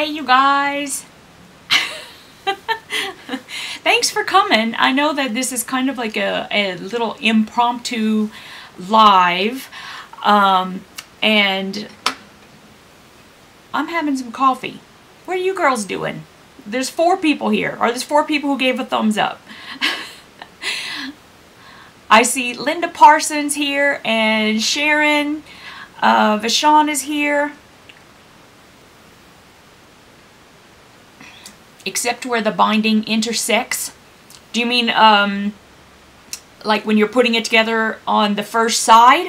Hey you guys. Thanks for coming. I know that this is kind of like a little impromptu live, and I'm having some coffee. What are you girls doing? There's 4 people here, or there's 4 people who gave a thumbs up. I see Linda Parsons here, and Sharon, Vashon is here. Except where the binding intersects. Do you mean like when you're putting it together on the first side?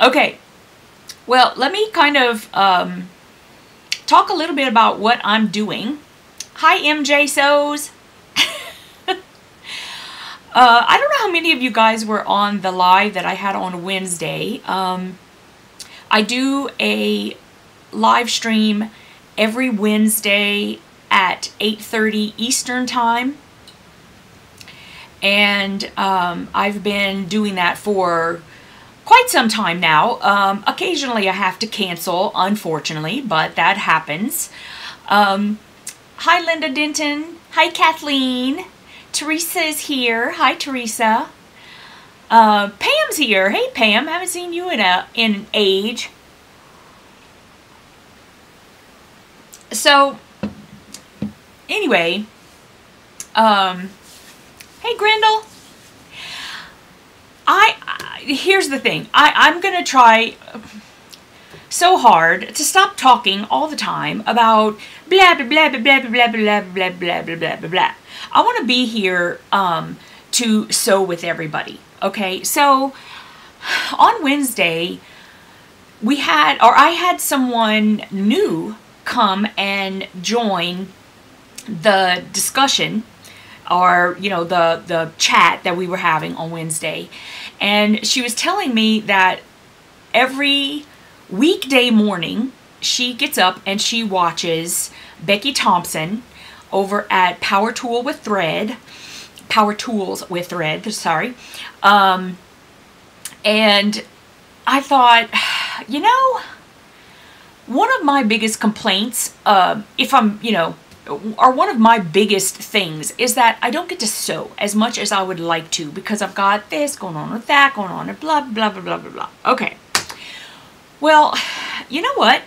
Okay, well, let me kind of talk a little bit about what I'm doing. Hi, MJ Sows. I don't know how many of you guys were on the live that I had on Wednesday. I do a live stream every Wednesday at 8:30 Eastern Time. And I've been doing that for quite some time now. Occasionally I have to cancel, unfortunately, but that happens. Hi, Linda Denton. Hi, Kathleen. Teresa is here. Hi, Teresa. Pam's here. Hey, Pam. Haven't seen you in an age. So, anyway. Hey, Grendel. Here's the thing. I'm going to try so hard to stop talking all the time about blah, blah, blah, blah, blah, blah, blah, blah, blah, blah, blah, blah. I want to be here to sew with everybody, okay? So on Wednesday, I had someone new come and join the discussion, or, you know, the chat that we were having on Wednesday. And she was telling me that every weekday morning, she gets up and she watches Becky Thompson over at Power Tools with Thread, sorry. And I thought, you know, one of my biggest complaints, if I'm, you know, or one of my biggest things is that I don't get to sew as much as I would like to because I've got this going on with that going on and blah, blah, blah, blah, blah, blah. Okay. Well, you know what?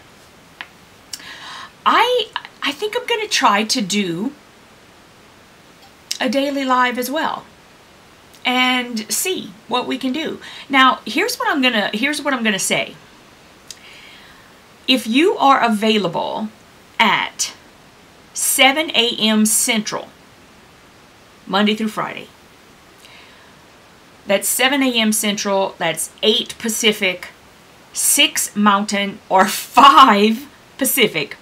I think I'm going to try to do a daily live as well and see what we can do. Now, here's what I'm going to say. If you are available at 7 a.m. Central, Monday through Friday, that's 7 a.m. Central, that's 8 Pacific, 6 Mountain, or 5 Pacific,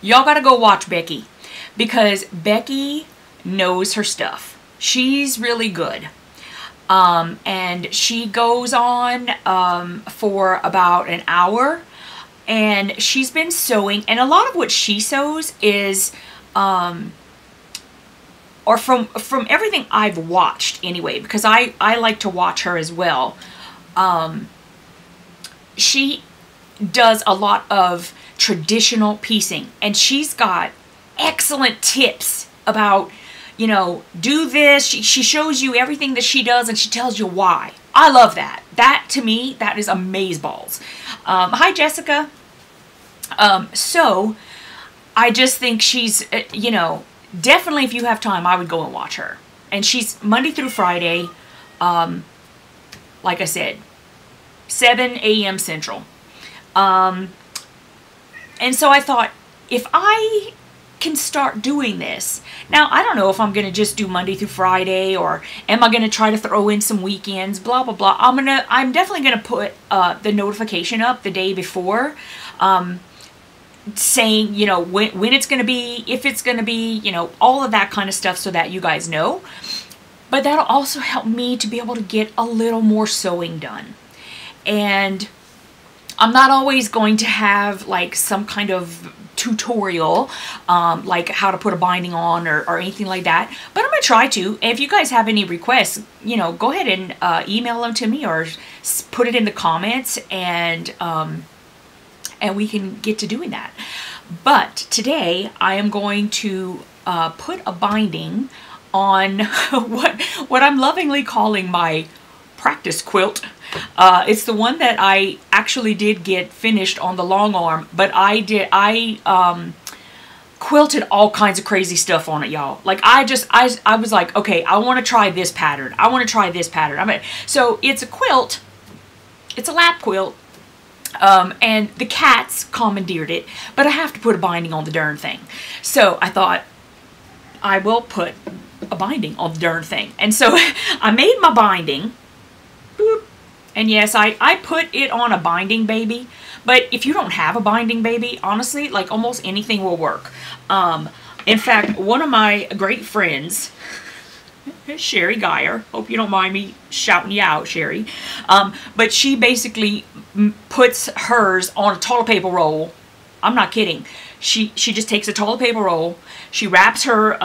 y'all gotta go watch Becky, because Becky knows her stuff. She's really good. And she goes on for about an hour, and she's been sewing, and a lot of what she sews is, or from everything I've watched anyway, because I like to watch her as well. She does a lot of traditional piecing, and she's got excellent tips about, you know, do this. She shows you everything that she does, and she tells you why. I love that. That, to me, that is amazeballs. Hi, Jessica. So I just think she's, you know, definitely if you have time, I would go and watch her. And she's Monday through Friday, like I said, 7 a.m. Central. And so I thought, if I can start doing this, now I don't know if I'm going to just do Monday through Friday, or am I going to try to throw in some weekends, blah, blah, blah. I'm definitely going to put the notification up the day before, saying, you know, when it's going to be, if it's going to be, you know, all of that kind of stuff, so that you guys know. But that'll also help me to be able to get a little more sewing done. And I'm not always going to have like some kind of tutorial, like how to put a binding on or anything like that. But I'm going to try to. If you guys have any requests, you know, go ahead and email them to me or put it in the comments, and we can get to doing that. But today I am going to put a binding on what I'm lovingly calling my practice quilt. It's the one that I actually did get finished on the long arm, but I quilted all kinds of crazy stuff on it, y'all. Like I was like, okay, I want to try this pattern. I want to try this pattern. So it's a quilt. It's a lap quilt. And the cats commandeered it, but I have to put a binding on the darn thing. So I thought I will put a binding on the darn thing. And so I made my binding. Boop. And yes, I put it on a binding baby, but if you don't have a binding baby, honestly, like almost anything will work. In fact, one of my great friends, Sherry Geyer, hope you don't mind me shouting you out, Sherry, but she basically puts hers on a toilet paper roll. I'm not kidding. She just takes a toilet paper roll, she wraps her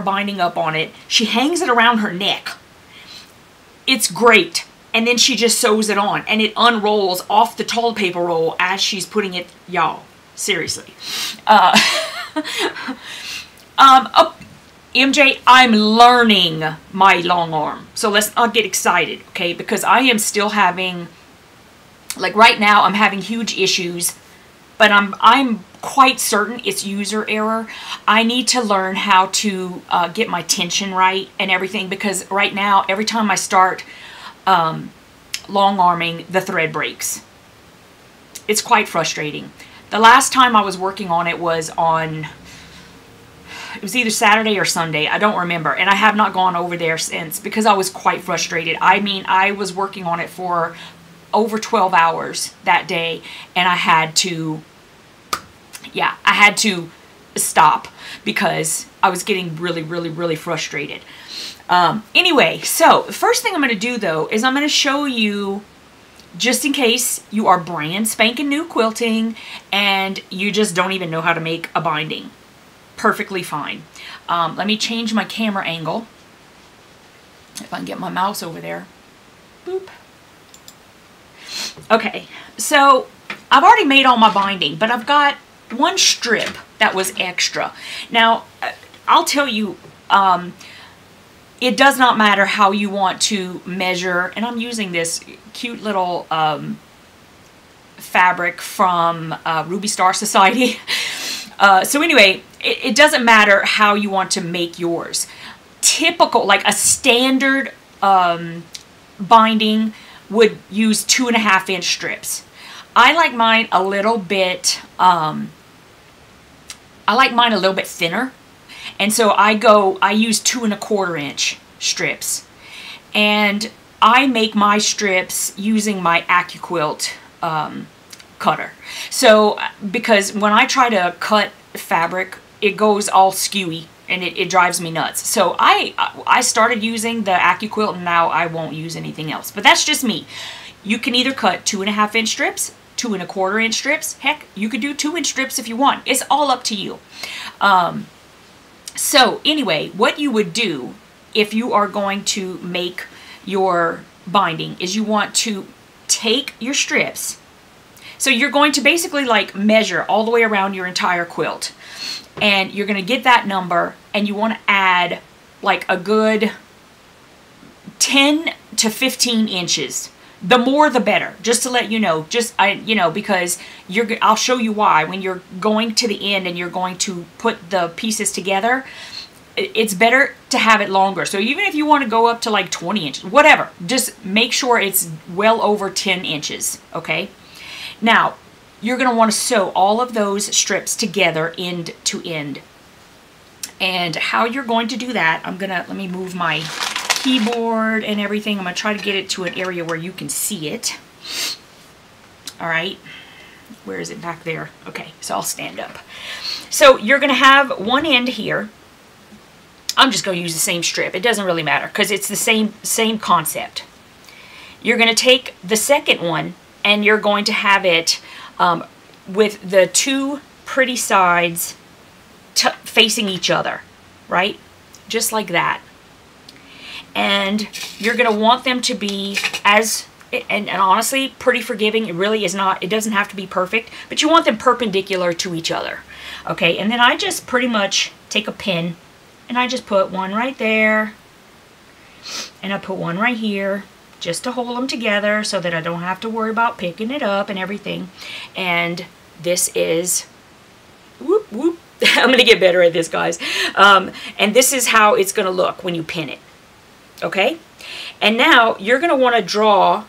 binding up on it, she hangs it around her neck. It's great. And then she just sews it on, and it unrolls off the toilet paper roll as she's putting it, y'all. Seriously. MJ, I'm learning my long arm. So let's not get excited, okay? Because I am still having, like right now, I'm having huge issues, but I'm quite certain it's user error. I need to learn how to get my tension right and everything, because right now, every time I start long arming, the thread breaks. It's quite frustrating. The last time I was working on it was on, it was either Saturday or Sunday, I don't remember, and I have not gone over there since because I was quite frustrated. I mean, I was working on it for over 12 hours that day, and I had to, yeah, I had to stop because I was getting really, really, really frustrated. Anyway, so the first thing I'm going to do though is I'm going to show you, just in case you are brand spanking new quilting and you just don't even know how to make a binding. Perfectly fine. Let me change my camera angle. If I can get my mouse over there. Boop. Okay, so I've already made all my binding, but I've got one strip that was extra. Now, I'll tell you, it does not matter how you want to measure, and I'm using this cute little fabric from Ruby Star Society. So anyway, it doesn't matter how you want to make yours. Typical, like a standard binding would use 2.5-inch strips. I like mine a little bit, I like mine a little bit thinner. And so I use 2.25-inch strips. And I make my strips using my AccuQuilt cutter. So, because when I try to cut fabric, it goes all skewy and it drives me nuts. So I started using the AccuQuilt, and now I won't use anything else. But that's just me. You can either cut 2.5-inch strips, 2.25-inch strips. Heck, you could do 2-inch strips if you want. It's all up to you. So anyway, what you would do if you are going to make your binding is you want to take your strips. So you're going to basically like measure all the way around your entire quilt, and you're going to get that number, and you want to add like a good 10 to 15 inches. The more the better, just to let you know, you know, because I'll show you why. When you're going to the end and you're going to put the pieces together, it's better to have it longer. So even if you want to go up to like 20 inches, whatever, just make sure it's well over 10 inches, okay? Now, you're going to want to sew all of those strips together end to end. And how you're going to do that, let me move my keyboard and everything. I'm going to try to get it to an area where you can see it. All right. Where is it? Back there. Okay. So I'll stand up. So you're going to have one end here. I'm just going to use the same strip. It doesn't really matter because it's the same concept. You're going to take the second one, and you're going to have it with the two pretty sides facing each other, right? Just like that. And you're going to want them to be as, and honestly, pretty forgiving. It really is not, it doesn't have to be perfect, but you want them perpendicular to each other. Okay, and then I just pretty much take a pin and I just put one right there and I put one right here just to hold them together so that I don't have to worry about picking it up and everything. And this is, whoop, whoop. I'm going to get better at this, guys. And this is how it's going to look when you pin it. Okay? And now you're going to want to draw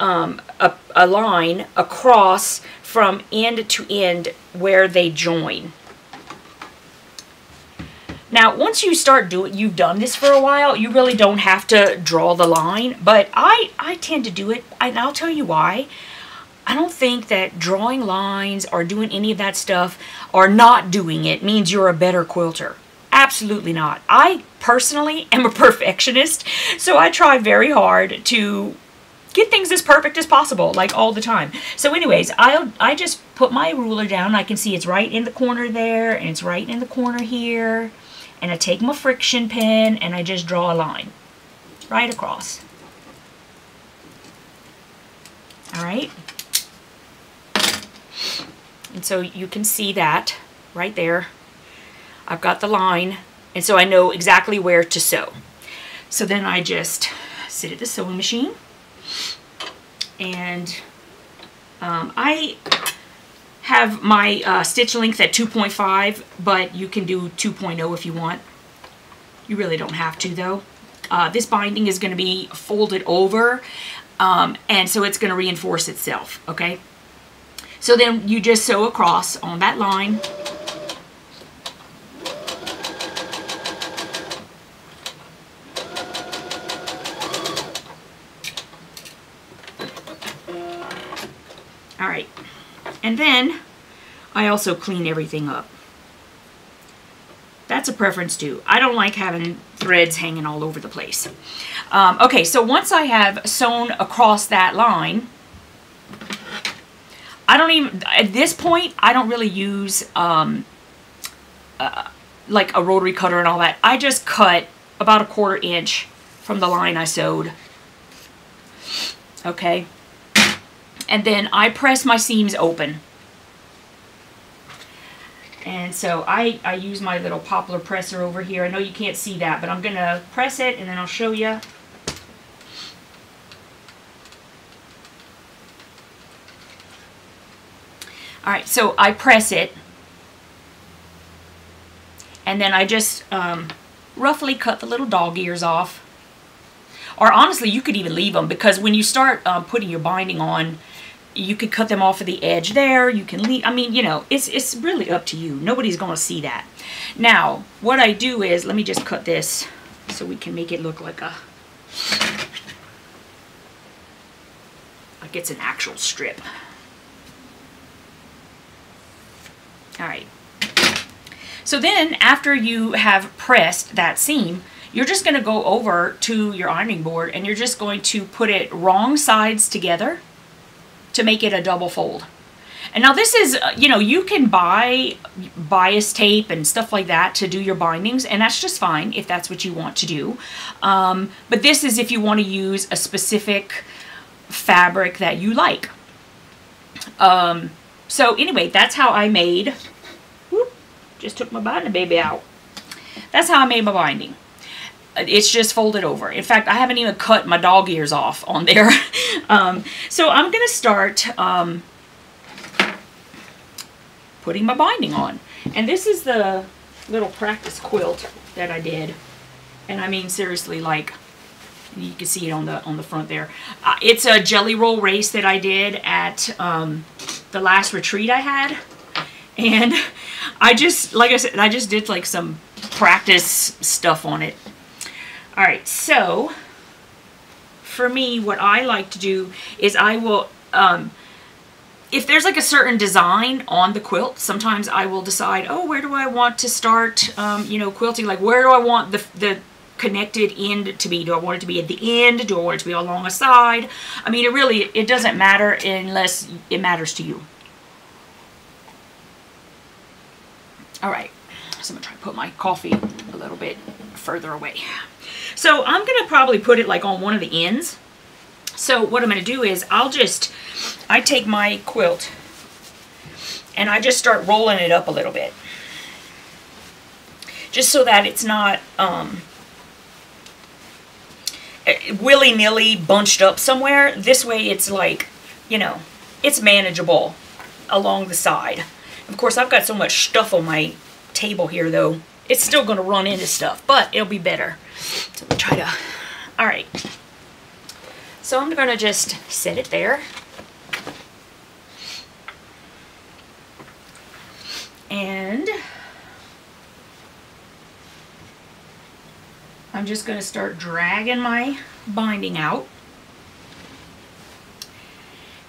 a line across from end to end where they join. Now, once you start doing, you've done this for a while, you really don't have to draw the line, but I tend to do it, and I'll tell you why. I don't think that drawing lines or doing any of that stuff or not doing it means you're a better quilter. Absolutely not. I personally am a perfectionist, so I try very hard to get things as perfect as possible, like all the time. So anyways, I just put my ruler down. I can see it's right in the corner there, and it's right in the corner here. And I take my friction pen, and I just draw a line right across. All right? And so you can see that right there. I've got the line, and so I know exactly where to sew. So then I just sit at the sewing machine, and I have my stitch length at 2.5, but you can do 2.0 if you want. You really don't have to, though. This binding is going to be folded over, and so it's going to reinforce itself, okay? So then you just sew across on that line. All right, and then I also clean everything up. That's a preference too. I don't like having threads hanging all over the place. Okay, so once I have sewn across that line, I don't even, at this point, I don't really use like a rotary cutter and all that. I just cut about a 1/4 inch from the line I sewed. Okay. And then I press my seams open. And so I use my little poplar presser over here. I know you can't see that, but I'm going to press it and then I'll show you. All right, so I press it, and then I just roughly cut the little dog ears off. Or honestly, you could even leave them, because when you start putting your binding on, you could cut them off at the edge there. You can leave, I mean, you know, it's really up to you. Nobody's going to see that. Now, what I do is, let me just cut this so we can make it look like a, like it's an actual strip. All right, so then after you have pressed that seam, you're just going to go over to your ironing board and you're just going to put it wrong sides together to make it a double fold. And now this is, you know, you can buy bias tape and stuff like that to do your bindings, and that's just fine if that's what you want to do. But this is if you want to use a specific fabric that you like. So anyway, that's how I made, whoop, just took my binding baby out. That's how I made my binding. It's just folded over. In fact, I haven't even cut my dog ears off on there. So I'm going to start putting my binding on. And this is the little practice quilt that I did. And I mean, seriously, like, you can see it on the front there. It's a jelly roll race that I did at the last retreat I had, and I just, like I said, I just did like some practice stuff on it. All right, so for me, what I like to do is I will, if there's like a certain design on the quilt, sometimes I will decide, oh, where do I want to start, you know, quilting? Like, where do I want the connected end to be? Do I want it to be at the end? Do I want it to be along a side? I mean, it really, it doesn't matter unless it matters to you. All right, so I'm gonna try to put my coffee a little bit further away. So I'm gonna probably put it like on one of the ends. So what I'm gonna do is I take my quilt and I just start rolling it up a little bit. Just so that it's not willy-nilly bunched up somewhere. This way it's like, you know, it's manageable along the side. Of course, I've got so much stuff on my table here, though. It's still going to run into stuff, but it'll be better. So we'll try to... All right. So I'm going to just set it there. And... I'm just going to start dragging my binding out.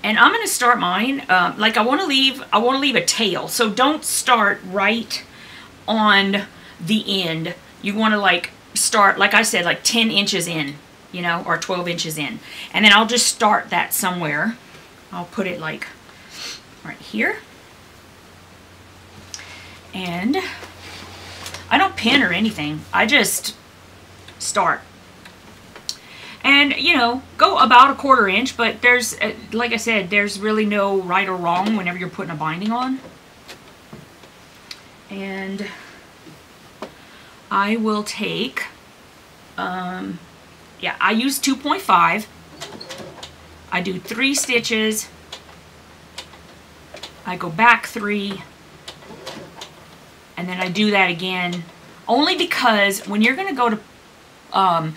And I'm going to start mine, like I want to leave a tail. So don't start right on the end. You want to like start, like I said, like 10 inches in, you know, or 12 inches in. And then I'll just start that somewhere. I'll put it like right here. And I don't pin or anything. I just start. And, you know, go about a quarter inch, but there's, like I said, there's really no right or wrong whenever you're putting a binding on. And I will take, yeah, I use 2.5. I do 3 stitches. I go back 3. And then I do that again, only because when you're going to go to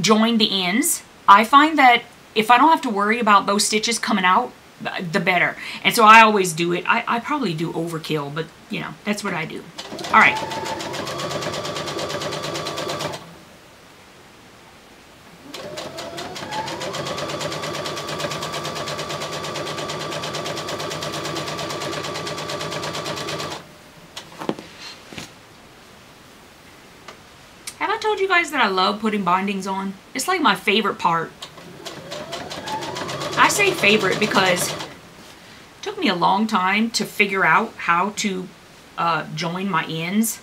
join the ends, I find that if I don't have to worry about those stitches coming out, the better. And so I always do it. I probably do overkill, but you know, that's what I do. All right. That I love putting bindings on. It's like my favorite part. I say favorite because it took me a long time to figure out how to join my ends.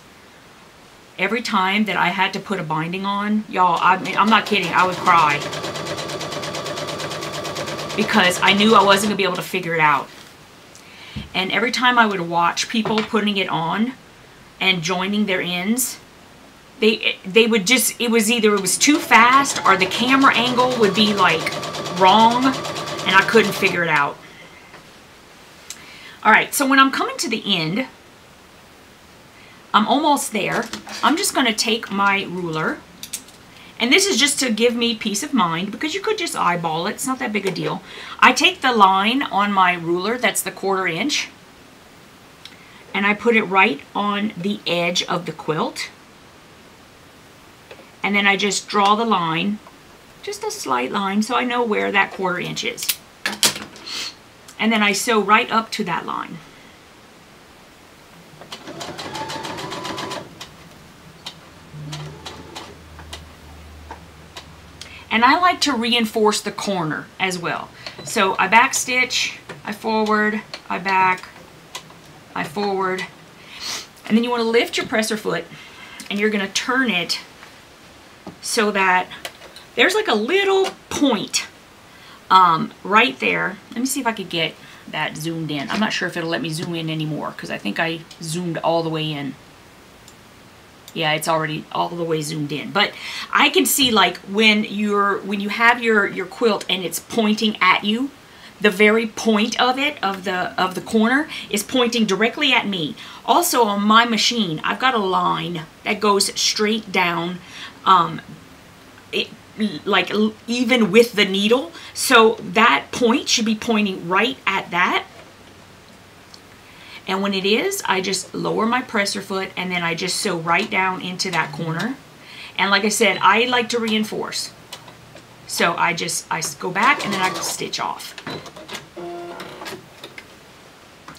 Every time that I had to put a binding on, y'all, I mean, I'm not kidding, I would cry. Because I knew I wasn't gonna be able to figure it out. And every time I would watch people putting it on and joining their ends, They would just, it was either it was too fast or the camera angle would be like wrong and I couldn't figure it out. All right, so when I'm coming to the end, I'm almost there. I'm just gonna take my ruler, and this is just to give me peace of mind because you could just eyeball it, it's not that big a deal. I take the line on my ruler, that's the quarter inch, and I put it right on the edge of the quilt. And then I just draw the line, just a slight line, so I know where that quarter inch is. And then I sew right up to that line. And I like to reinforce the corner as well. So I back stitch, I forward, I back, I forward. And then you want to lift your presser foot and you're going to turn it so that there's like a little point right there. Let me see if I could get that zoomed in. I'm not sure if it'll let me zoom in anymore because I think I zoomed all the way in. Yeah, it's already all the way zoomed in. But I can see like when you have your quilt and it's pointing at you, the very point of it, of the corner, is pointing directly at me. Also on my machine, I've got a line that goes straight down. Like even with the needle, so that point should be pointing right at that. And when it is, I just lower my presser foot and then I just sew right down into that corner. And like I said, I like to reinforce, so I go back and then I stitch off.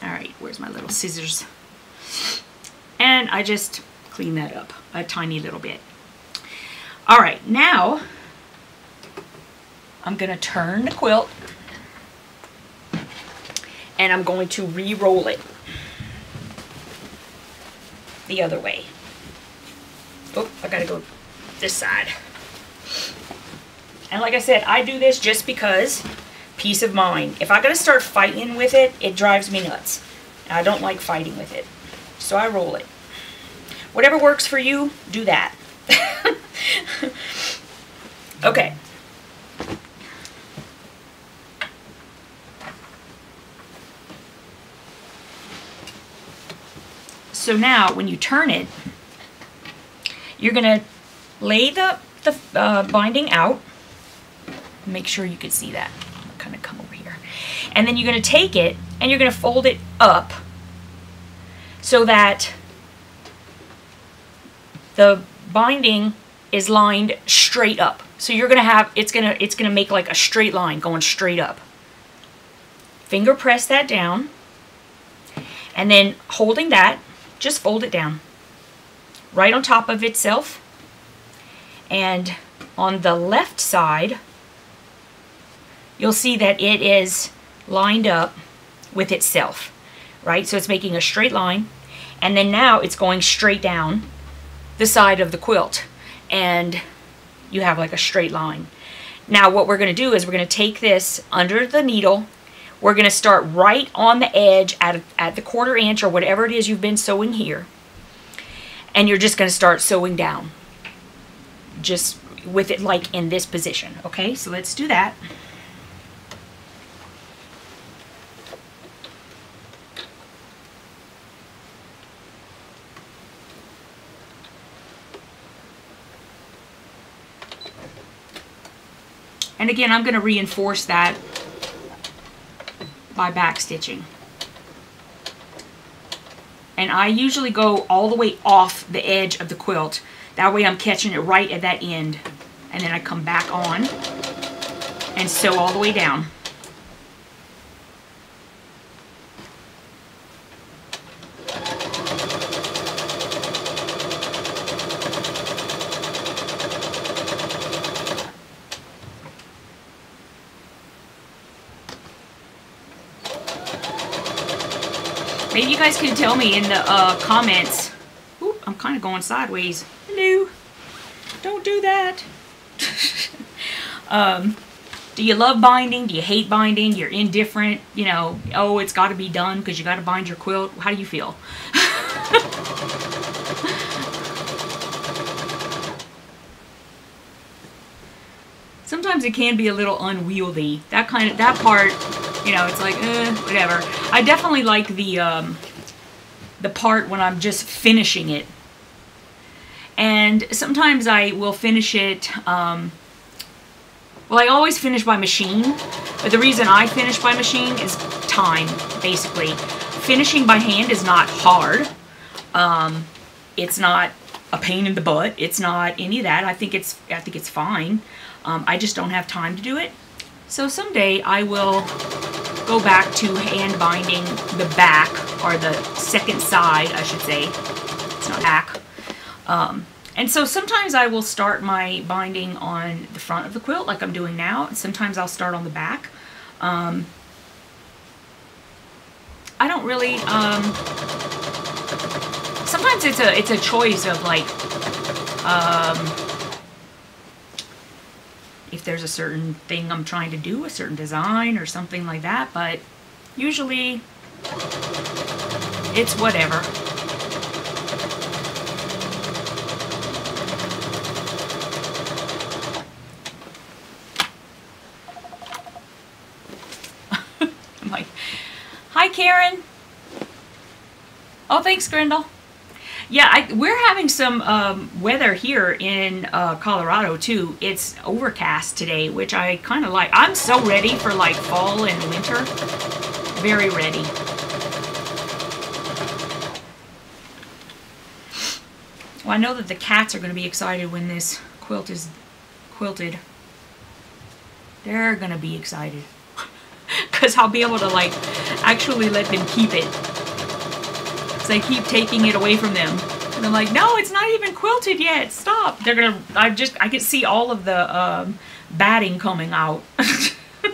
All right, where's my little scissors? And I just clean that up a tiny little bit. All right, now I'm going to turn the quilt and I'm going to re-roll it. the other way. Oh, I gotta go this side. And like I said, I do this just because peace of mind. If I gotta start fighting with it, it drives me nuts. I don't like fighting with it. So I roll it. Whatever works for you, do that. Okay. So now when you turn it, you're gonna lay the binding out. Make sure you can see that. I'll kind of come over here. And then you're gonna take it and you're gonna fold it up so that the binding is lined straight up. So you're gonna have, it's gonna make like a straight line going straight up. Finger press that down, and then holding that, just fold it down right on top of itself. And on the left side, you'll see that it is lined up with itself, right? So it's making a straight line, and then now it's going straight down the side of the quilt, and you have like a straight line. Now what we're going to do is we're going to take this under the needle. We're going to start right on the edge at the 1/4 inch or whatever it is you've been sewing here. And you're just going to start sewing down. Just with it like in this position. Okay, so let's do that. And again, I'm going to reinforce that by back stitching. And I usually go all the way off the edge of the quilt. That way I'm catching it right at that end. And then I come back on and sew all the way down. Maybe you guys can tell me in the comments. Oop, I'm kind of going sideways. Hello. Don't do that. Do you love binding? Do you hate binding? You're indifferent? You know, oh, it's got to be done because you got to bind your quilt. How do you feel? Sometimes it can be a little unwieldy. That part, you know, it's like, whatever. I definitely like the part when I'm just finishing it. And sometimes I will finish it, well, I always finish by machine, but the reason I finish by machine is time, basically. Finishing by hand is not hard. It's not a pain in the butt. It's not any of that. I think it's fine. I just don't have time to do it. So someday I will go back to hand binding the back, or the second side, I should say. It's not back. And so sometimes I will start my binding on the front of the quilt like I'm doing now. And sometimes I'll start on the back. I don't really, sometimes it's a choice of like, if there's a certain thing I'm trying to do, a certain design or something like that, but usually it's whatever. I'm like, hi Karen. Oh, thanks Grendel. Yeah, we're having some weather here in Colorado too. It's overcast today, which I kind of like. I'm so ready for like fall and winter. Very ready. Well, I know that the cats are going to be excited when this quilt is quilted. They're going to be excited because I'll be able to like actually let them keep it. I keep taking it away from them, and I'm like, no, it's not even quilted yet. Stop. They're gonna. I can see all of the batting coming out.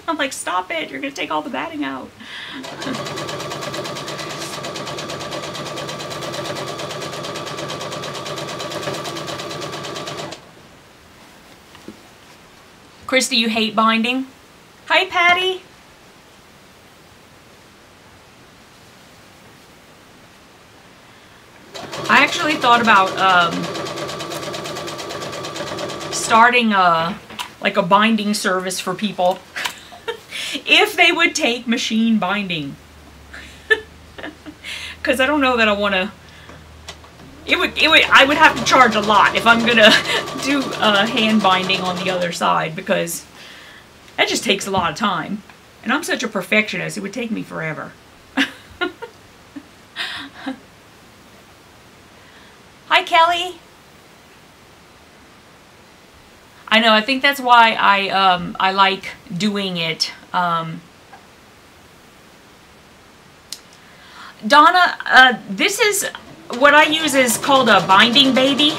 I'm like, stop it. You're gonna take all the batting out. Christy, you hate binding. Hi, Patty. I actually thought about starting like a binding service for people if they would take machine binding, because I don't know that I want to. I would have to charge a lot if I'm gonna do hand binding on the other side, because that just takes a lot of time, and I'm such a perfectionist, it would take me forever. Hi, Kelly. I know. I think that's why I like doing it. Donna, this is what I use is called a binding baby,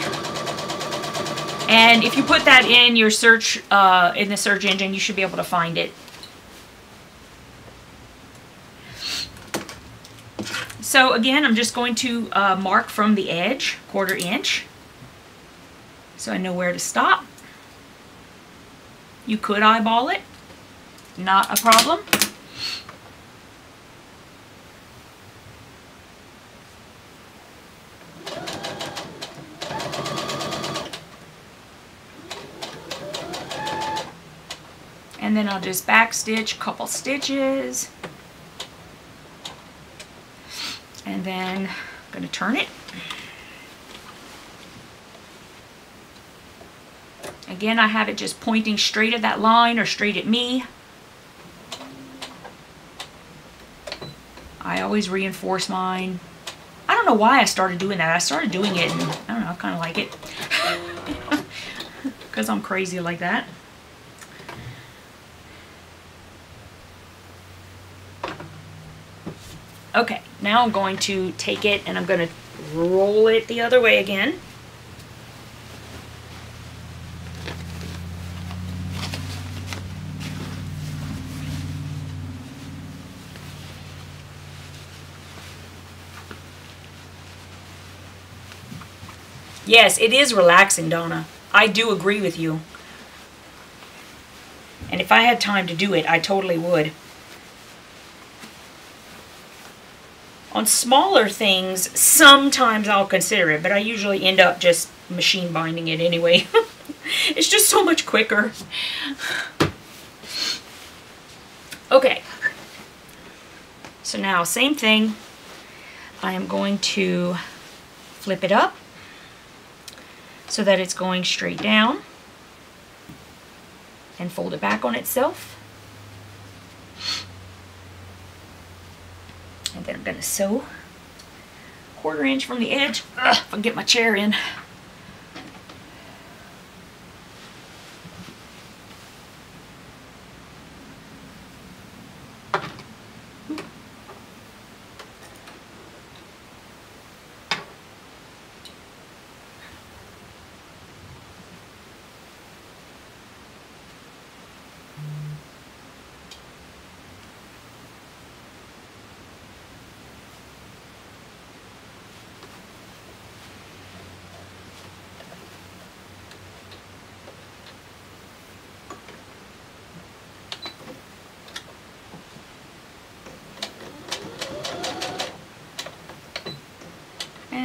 and if you put that in your search in the search engine, you should be able to find it. So again, I'm just going to mark from the edge, 1/4 inch, so I know where to stop. You could eyeball it, not a problem. And then I'll just back stitch a couple stitches, and then I'm going to turn it. Again, I have it just pointing straight at that line or straight at me. I always reinforce mine. I don't know why I started doing that. I started doing it and I don't know, I kind of like it. Because I'm crazy like that. Okay, now I'm going to take it and I'm going to roll it the other way again. Yes, it is relaxing, Donna. I do agree with you. And if I had time to do it, I totally would. On smaller things, sometimes I'll consider it, but I usually end up just machine binding it anyway. It's just so much quicker. Okay. So now, same thing. I am going to flip it up so that it's going straight down and fold it back on itself. And then I'm going to sew 1/4 inch from the edge. Ugh, if I can get my chair in.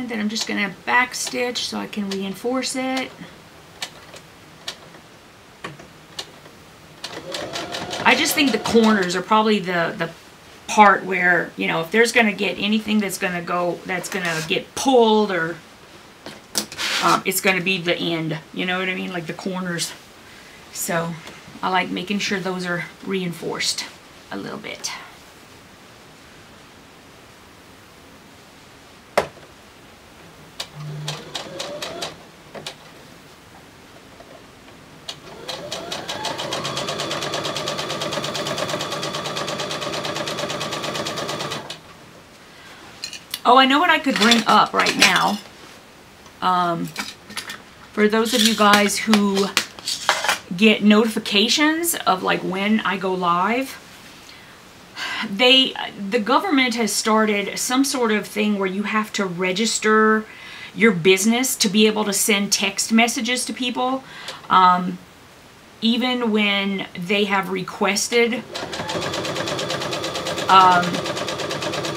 Then I'm just going to back stitch so I can reinforce it. I just think the corners are probably the part where, you know, if there's going to get anything that's going to go, that's going to get pulled, or it's going to be the end, you know what I mean, like the corners. So I like making sure those are reinforced a little bit. Oh, I know what I could bring up right now. For those of you guys who get notifications of like when I go live, the government has started some sort of thing where you have to register your business to be able to send text messages to people. even when they have requested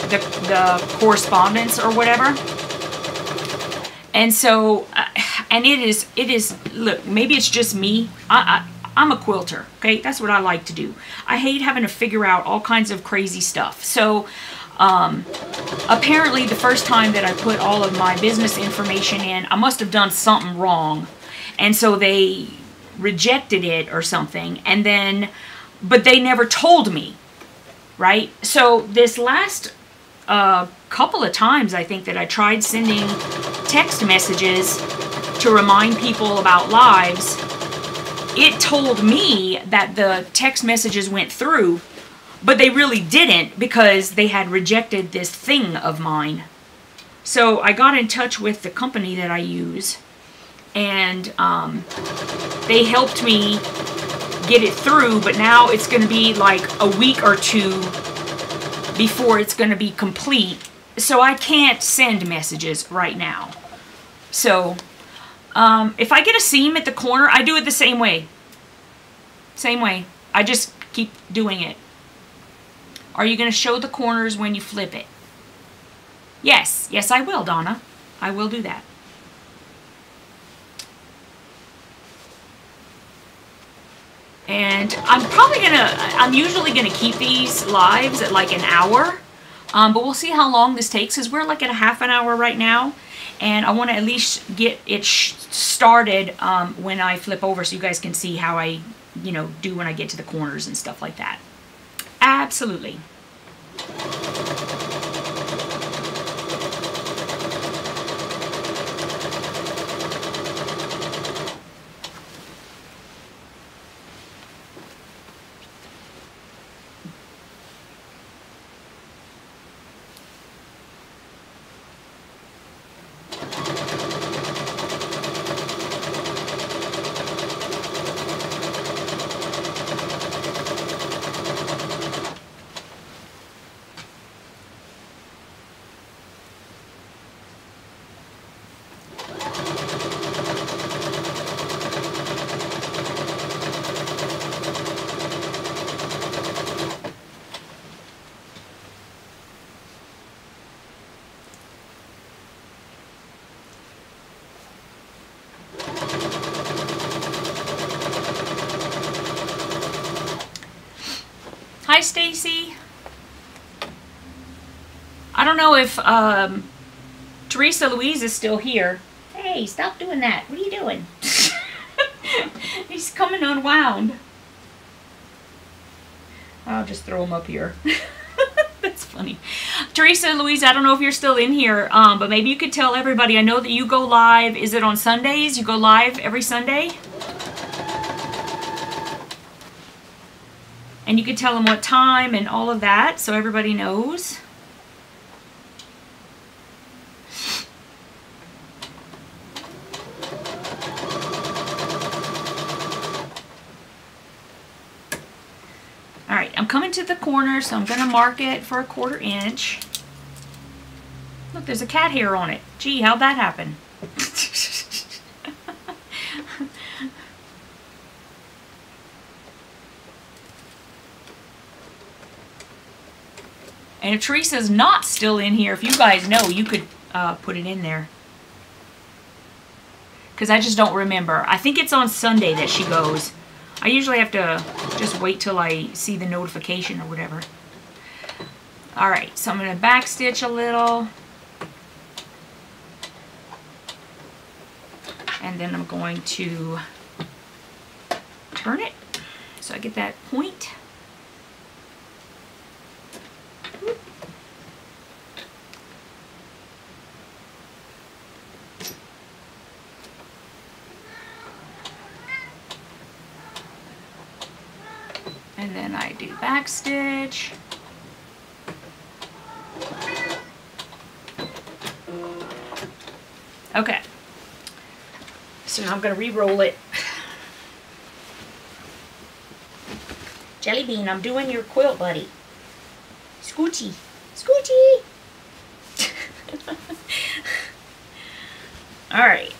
the correspondence or whatever. And so, and it is, look, maybe it's just me. I'm a quilter, okay? That's what I like to do. I hate having to figure out all kinds of crazy stuff. So apparently the first time that I put all of my business information in, I must have done something wrong. And so they rejected it or something. And then, but they never told me, right? So this last couple of times, I think, that I tried sending text messages to remind people about lives, it told me that the text messages went through, but they really didn't because they had rejected this thing of mine. So I got in touch with the company that I use, and they helped me get it through, but now it's going to be like a week or two before it's going to be complete. So I can't send messages right now. So if I get a seam at the corner, I do it the same way. Same way. I just keep doing it. Are you going to show the corners when you flip it? Yes. Yes, I will, Donna. I will do that. And I'm probably going to, I'm usually going to keep these lives at like an hour. But we'll see how long this takes, because we're like at a half an hour right now. And I want to at least get it started when I flip over, so you guys can see how I, you know, do when I get to the corners and stuff like that. Absolutely. Hi, Stacy. I don't know if Teresa Louise is still here. Hey, stop doing that. What are you doing? He's coming unwound. I'll just throw him up here. That's funny. Teresa Louise, I don't know if you're still in here, but maybe you could tell everybody. I know that you go live. Is it on Sundays? You go live every Sunday? And you can tell them what time and all of that, so everybody knows. All right, I'm coming to the corner, so I'm going to mark it for 1/4 inch. Look, there's a cat hair on it. Gee, how'd that happen? And if Teresa's not still in here, if you guys know, you could put it in there. Because I just don't remember. I think it's on Sunday that she goes. I usually have to just wait till I see the notification or whatever. All right, so I'm going to backstitch a little. And then I'm going to turn it so I get that point. And then I do back stitch. Okay. So now I'm going to re-roll it. Jelly Bean, I'm doing your quilt, buddy. Scoochie. Scoochie! All right.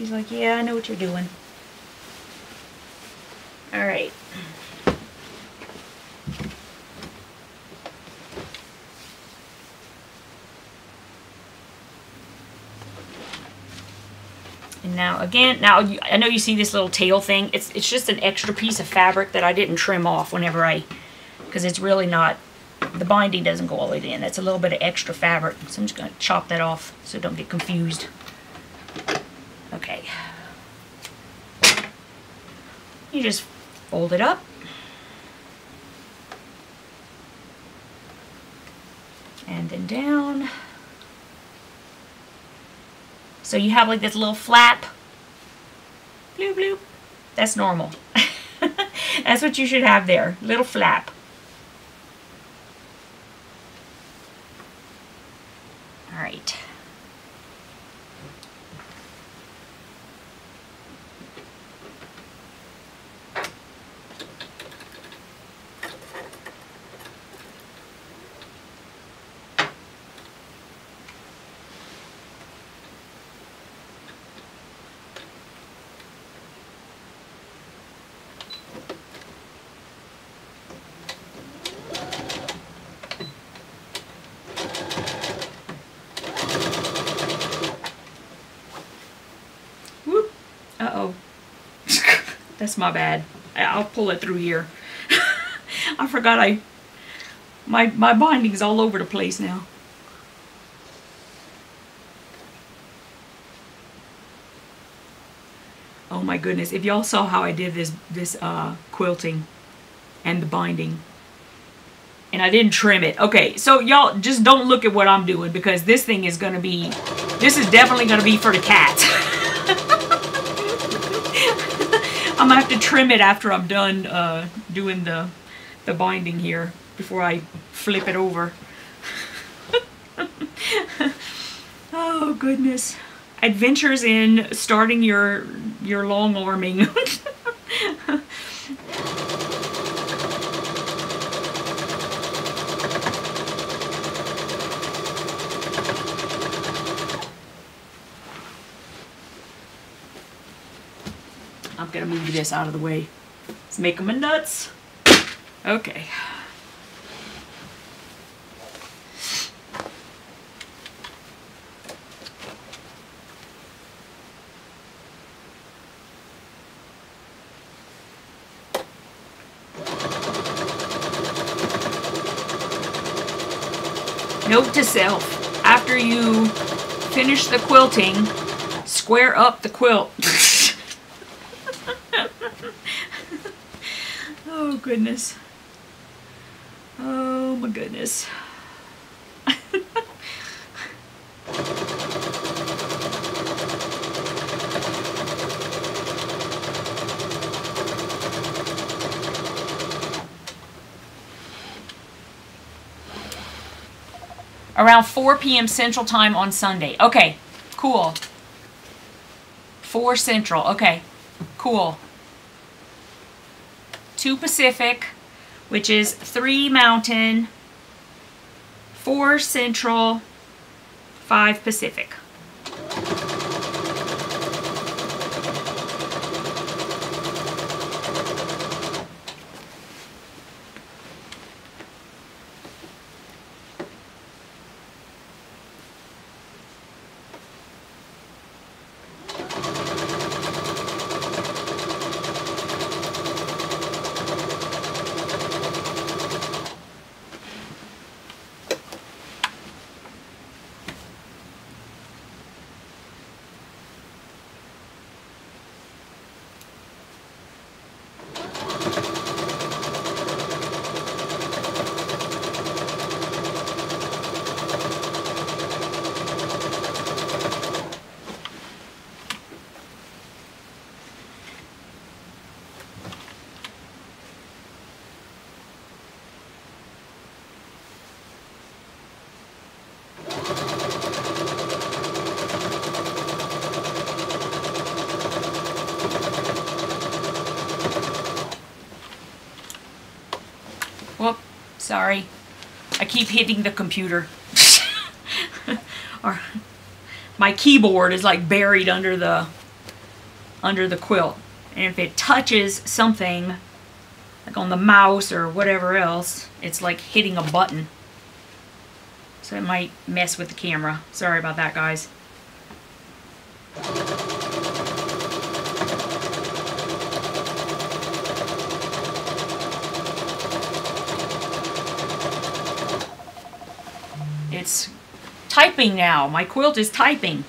He's like, yeah, I know what you're doing. All right. And now again, now you, I know you see this little tail thing. It's just an extra piece of fabric that I didn't trim off whenever I, because it's really not, the binding doesn't go all the way in. That's a little bit of extra fabric. So I'm just going to chop that off so don't get confused. Okay. You just fold it up. And then down. So you have like this little flap. Bloop, bloop. That's normal. That's what you should have there. Little flap. All right. That's my bad. I'll pull it through here. I forgot my binding's all over the place now. Oh my goodness! If y'all saw how I did this quilting and the binding, and I didn't trim it. Okay, so y'all just don't look at what I'm doing because this thing is gonna be. This is definitely gonna be for the cats. I'm gonna have to trim it after I'm done doing the binding here before I flip it over. Oh goodness! Adventures in starting your long arming. Gotta move this out of the way. Let's make them a nuts. Okay. Note to self, after you finish the quilting, square up the quilt. Oh goodness. Oh my goodness. Around 4 p.m. Central Time on Sunday. Okay, cool. 4 Central, okay, cool. 2 Pacific, which is 3 Mountain, 4 Central, 5 Pacific. Sorry, I keep hitting the computer. Or my keyboard is like buried under the under the quilt. And if it touches something, like on the mouse or whatever else, it's like hitting a button. So it might mess with the camera. Sorry about that, guys. It's typing now. My quilt is typing.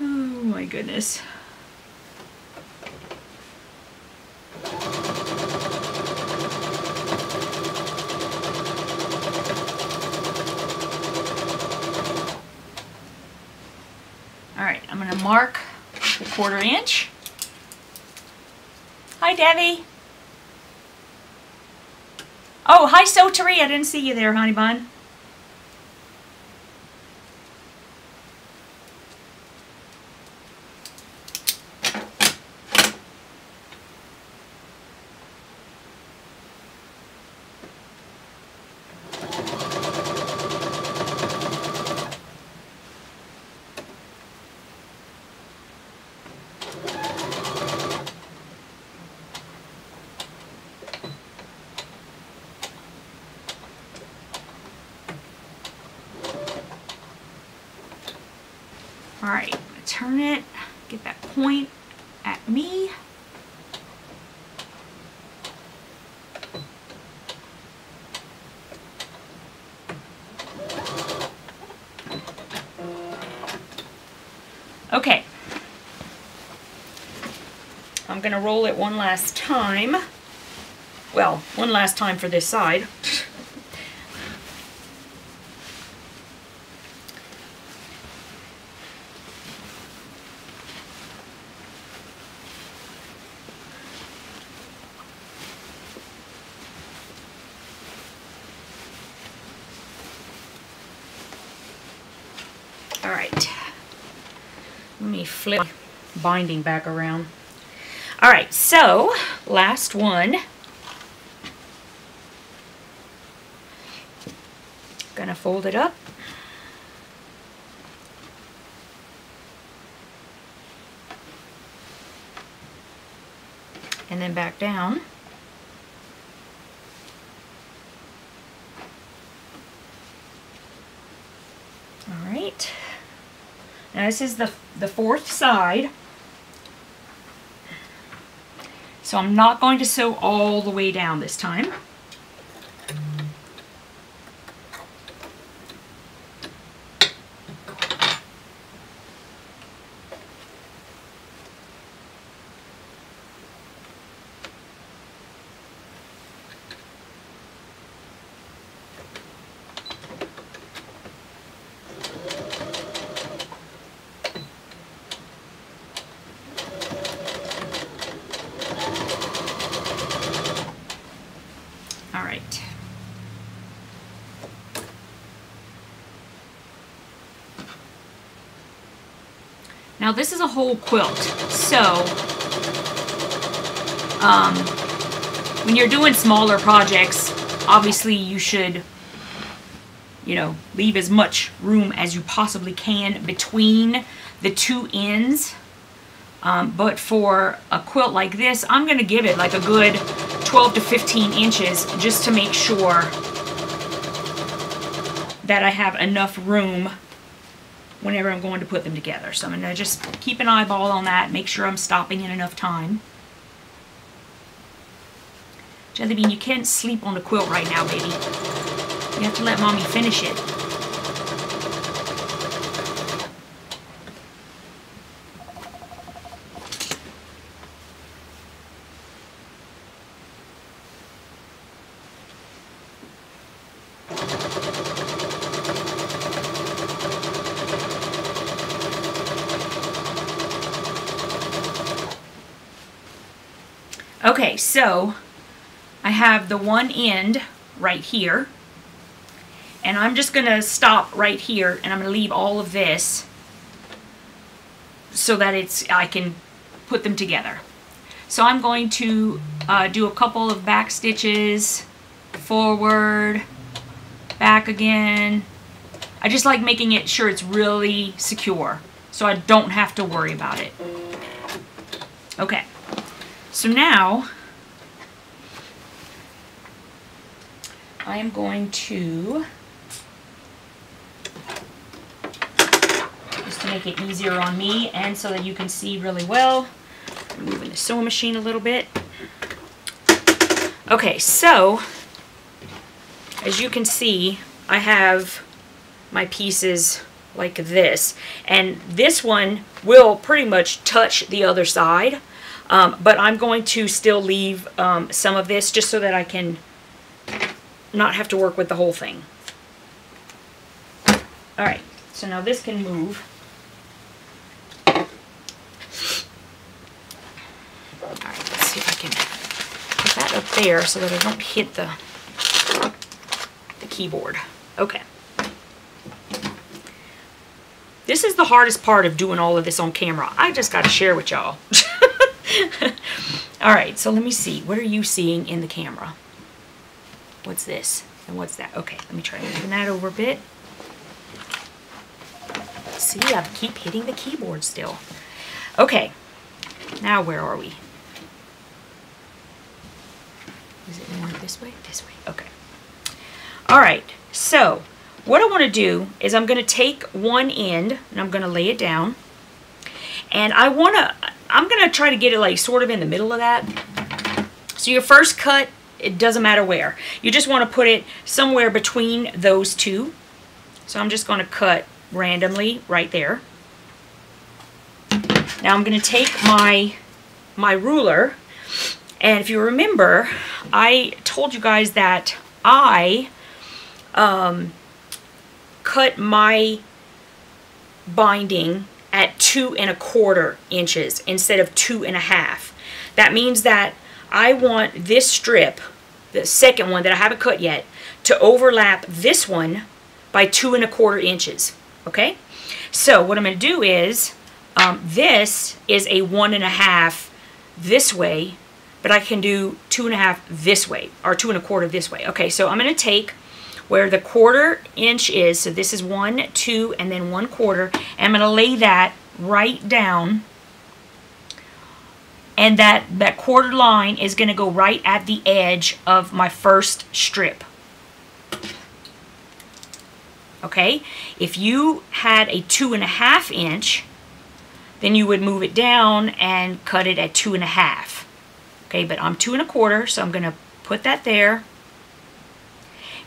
Oh my goodness. Alright, I'm going to mark the 1/4 inch. Hi, Debbie. Oh, hi, Soterie. I didn't see you there, honey bun. Alright, I'm going to turn it, get that point at me. Okay. I'm going to roll it one last time. Well, one last time for this side. Flip binding back around. All right, so last one. Gonna fold it up. And then back down. All right. Now this is the 4th side, so I'm not going to sew all the way down this time. Now this is a whole quilt, so when you're doing smaller projects, obviously you should, you know, leave as much room as you possibly can between the two ends. But for a quilt like this, I'm going to give it like a good 12 to 15 inches just to make sure that I have enough room whenever I'm going to put them together. So I'm going to just keep an eyeball on that, make sure I'm stopping in enough time. Jellybean, you can't sleep on the quilt right now, baby. You have to let mommy finish it. Okay, so I have the one end right here, and I'm just going to stop right here, and I'm going to leave all of this so that I can put them together. So I'm going to do a couple of back stitches, forward, back again. I just like making it sure it's really secure so I don't have to worry about it. Okay, so now I am going to, just to make it easier on me and so that you can see really well, I'm moving the sewing machine a little bit. Okay, so as you can see, I have my pieces like this, and this one will pretty much touch the other side, but I'm going to still leave some of this just so that I can not have to work with the whole thing. All right, so now this can move. All right, let's see if I can put that up there so that I don't hit the keyboard. Okay. This is the hardest part of doing all of this on camera. I just got to share with y'all. All right, so let me see. What are you seeing in the camera? What's this and what's that? Okay, let me try moving that over a bit. See, I keep hitting the keyboard still. Okay, now where are we? Is it more this way? This way, okay. All right, so what I want to do is I'm going to take one end and I'm going to lay it down, and I'm going to try to get it like sort of in the middle of that. So your first cut, it doesn't matter where. You just want to put it somewhere between those two. So I'm just going to cut randomly right there. Now I'm going to take my ruler, and if you remember, I told you guys that I cut my binding at 2¼ inches instead of 2½. That means that I want this strip, the second one that I haven't cut yet, to overlap this one by 2¼ inches. Okay? So what I'm going to do is, this is a 1½ this way, but I can do 2½ this way, or 2¼ this way. Okay, so I'm going to take where the ¼ inch is, so this is 1, 2, and then 1/4, and I'm going to lay that right down, and that quarter line is going to go right at the edge of my first strip. Okay, if you had a 2½-inch, then you would move it down and cut it at 2½. Okay, but I'm 2¼ so I'm going to put that there.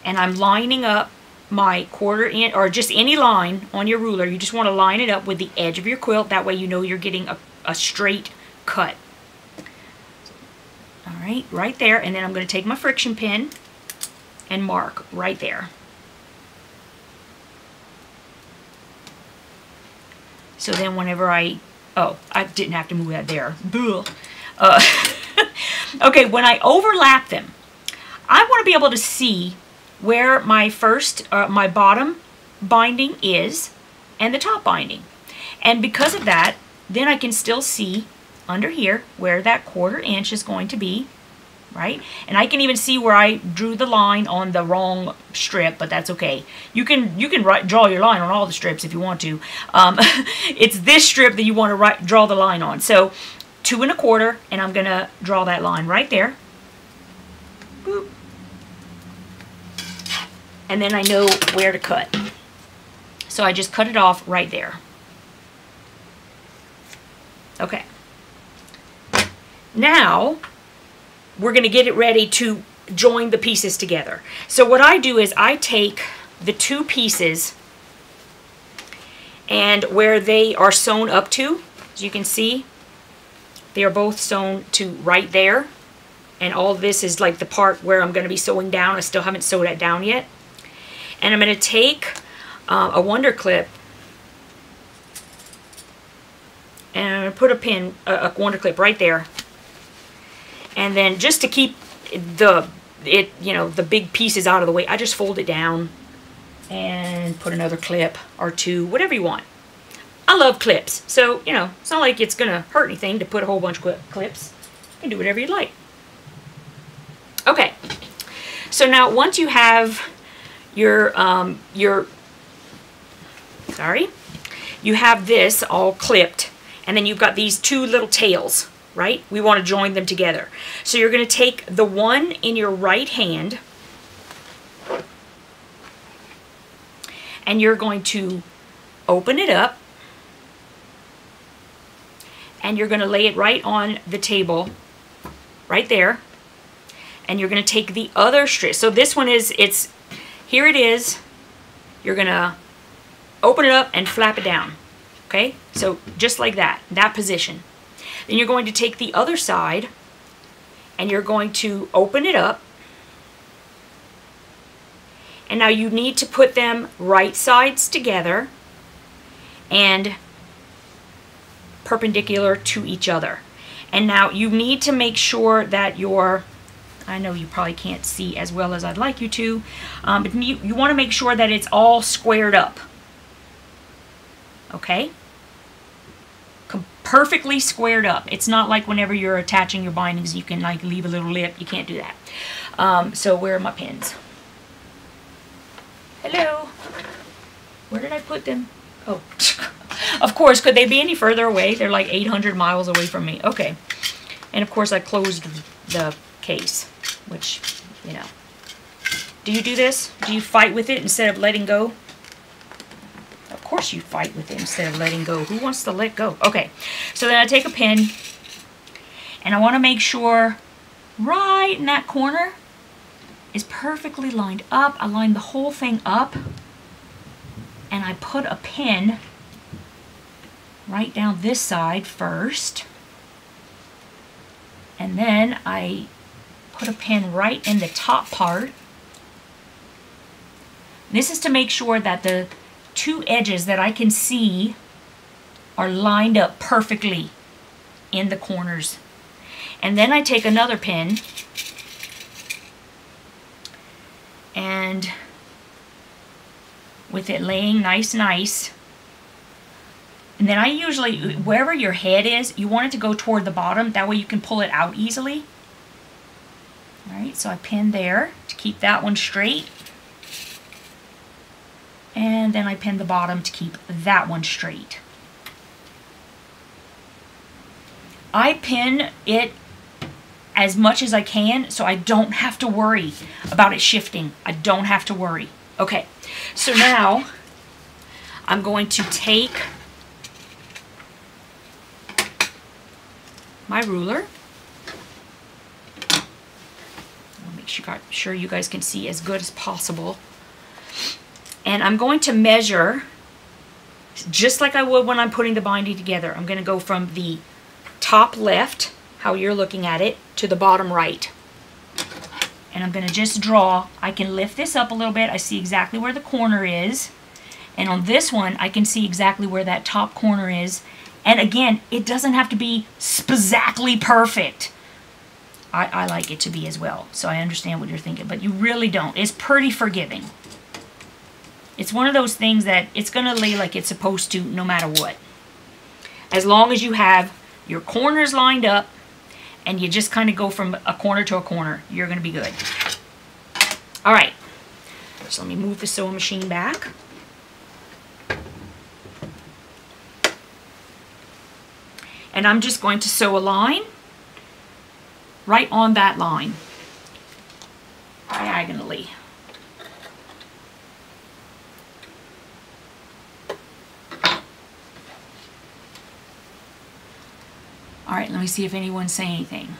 And I'm lining up my ¼ inch, or just any line on your ruler. You just want to line it up with the edge of your quilt. That way you know you're getting a straight cut. All right, right there. And then I'm going to take my friction pin and mark right there. So then whenever I didn't have to move that there. Okay, when I overlap them, I want to be able to see where my first, my bottom binding is and the top binding. And because of that, then I can still see under here where that ¼ inch is going to be, right? And I can even see where I drew the line on the wrong strip, but that's okay. You can draw your line on all the strips if you want to. It's this strip that you want to draw the line on. So 2¼ and I'm gonna draw that line right there. Boop. And then I know where to cut. So I just cut it off right there. Okay. Now, we're going to get it ready to join the pieces together. So what I do is I take the two pieces and where they are sewn up to, as you can see, they are both sewn to right there. And all this is like the part where I'm going to be sewing down. I still haven't sewed that down yet. And I'm going to take a wonder clip and I'm going to put a wonder clip right there. And then just to keep the big pieces out of the way, I just fold it down and put another clip or two, whatever you want. I love clips. So, you know, it's not like it's going to hurt anything to put a whole bunch of clips. You can do whatever you'd like. Okay. So now once you have your sorry, you have this all clipped, and then you've got these two little tails, right? We want to join them together. So you're going to take the one in your right hand, and you're going to open it up, and you're going to lay it right on the table, right there, and you're going to take the other strip. So this one is, it's, here it is, you're going to open it up and flap it down, okay? So just like that, that position. Then you're going to take the other side and you're going to open it up. And now you need to put them right sides together and perpendicular to each other. And now you need to make sure that your, I know you probably can't see as well as I'd like you to, but you want to make sure that it's all squared up. Okay? Perfectly squared up. It's not like whenever you're attaching your bindings, you can like leave a little lip. You can't do that. So where are my pins? Hello? Where did I put them? Oh, of course, could they be any further away? They're like 800 miles away from me. Okay. And of course I closed the case, which, you know. Do you do this? Do you fight with it instead of letting go? Of course you fight with it instead of letting go. Who wants to let go? Okay, so then I take a pin, and I want to make sure right in that corner is perfectly lined up. I line the whole thing up, and I put a pin right down this side first, and then I put a pin right in the top part. This is to make sure that the two edges that I can see are lined up perfectly in the corners. And then I take another pin and with it laying nice. And then I usually, wherever your head is, you want it to go toward the bottom. That way you can pull it out easily. All right, so I pin there to keep that one straight. And then I pin the bottom to keep that one straight. I pin it as much as I can so I don't have to worry about it shifting. I don't have to worry. Okay, so now I'm going to take my ruler. I'll make sure you guys can see as good as possible. And I'm going to measure, just like I would when I'm putting the binding together. I'm going to go from the top left, how you're looking at it, to the bottom right. And I'm going to just draw. I can lift this up a little bit. I see exactly where the corner is. And on this one, I can see exactly where that top corner is. And again, it doesn't have to be exactly perfect. I like it to be as well, so I understand what you're thinking. But you really don't. It's pretty forgiving. It's one of those things that it's going to lay like it's supposed to no matter what. As long as you have your corners lined up and you just kind of go from a corner to a corner, you're going to be good. All right. So let me move the sewing machine back. And I'm just going to sew a line right on that line diagonally. All right, let me see if anyone's saying anything.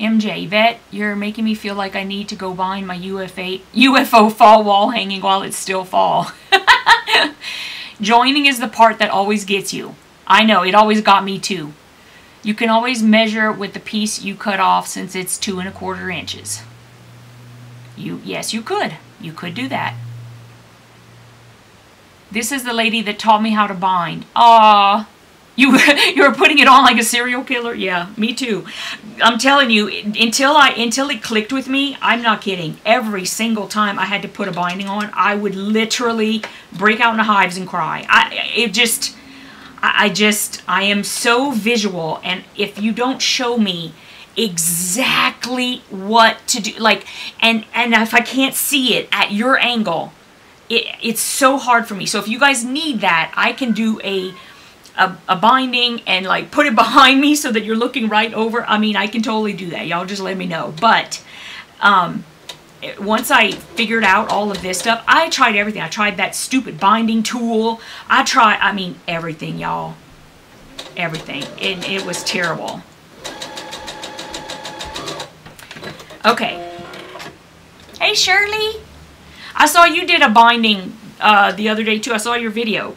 MJ, Yvette, you're making me feel like I need to go bind my UFO fall wall hanging while it's still fall. Joining is the part that always gets you. I know, it always got me too. You can always measure with the piece you cut off since it's 2¼ inches. Yes, you could. You could do that. This is the lady that taught me how to bind. Aww. You were putting it on like a serial killer? Yeah, me too. I'm telling you, until it clicked with me, I'm not kidding. Every single time I had to put a binding on, I would literally break out into hives and cry. I am so visual, and if you don't show me exactly what to do, like, and if I can't see it at your angle, it's so hard for me. So if you guys need that, I can do a binding and like put it behind me so that you're looking right over. I mean, I can totally do that. Y'all just let me know. But once I figured out all of this stuff, I tried everything. I tried that stupid binding tool. I mean, everything, y'all. Everything. And it was terrible. Okay. Hey, Shirley. I saw you did a binding the other day, too. I saw your video.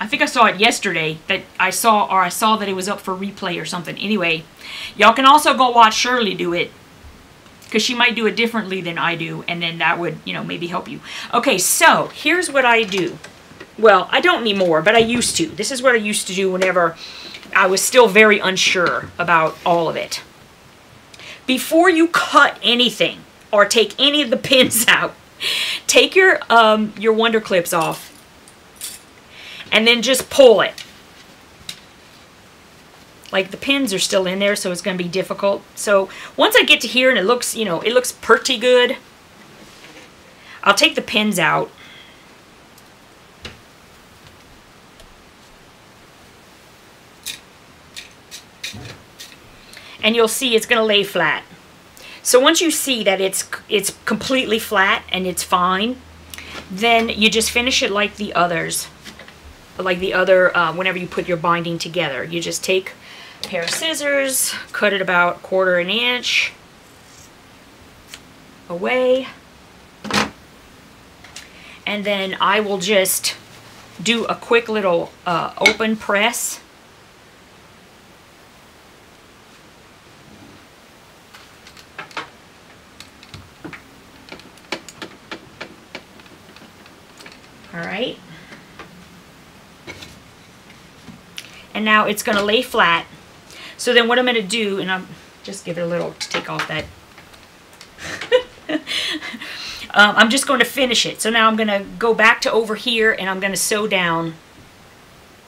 I think I saw it yesterday that I saw that it was up for replay or something. Anyway, y'all can also go watch Shirley do it, because she might do it differently than I do, and then that would, you know, maybe help you. Okay, so here's what I do. Well, I don't anymore, but I used to. This is what I used to do whenever I was still very unsure about all of it. Before you cut anything, or take any of the pins out, take your Wonder Clips off, and then just pull it. Like, the pins are still in there, so it's going to be difficult. So once I get to here and it looks, you know, it looks pretty good, I'll take the pins out. And you'll see it's going to lay flat. So once you see that it's completely flat and it's fine, then you just finish it like the others, like the other, whenever you put your binding together. You just take a pair of scissors, cut it about 1/4 inch away, and then I will just do a quick little open press. All right. And now it's going to lay flat. So then what I'm going to do, and I'll just give it a little to take off that. I'm just going to finish it. So now I'm going to go back to over here, and I'm going to sew down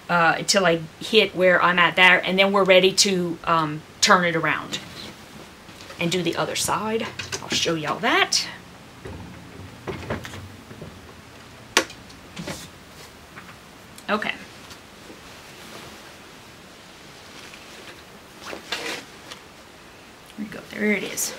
until I hit where I'm at there. And then we're ready to turn it around and do the other side. I'll show y'all that. Okay. There we go. There it is.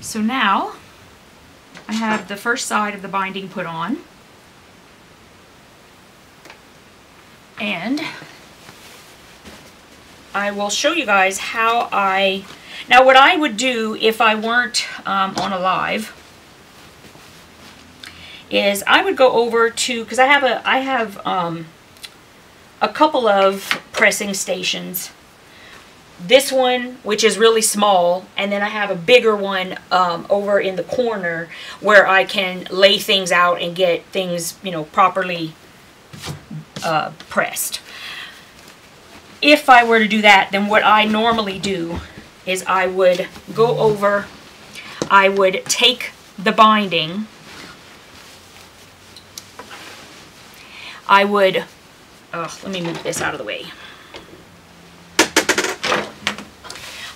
So now I have the first side of the binding put on, and I will show you guys how I, now what I would do if I weren't on a live is I would go over to, because I have a couple of pressing stations. This one, which is really small, and then I have a bigger one over in the corner where I can lay things out and get things, you know, properly pressed. If I were to do that, then what I normally do is I would go over, I would take the binding, I would, let me move this out of the way.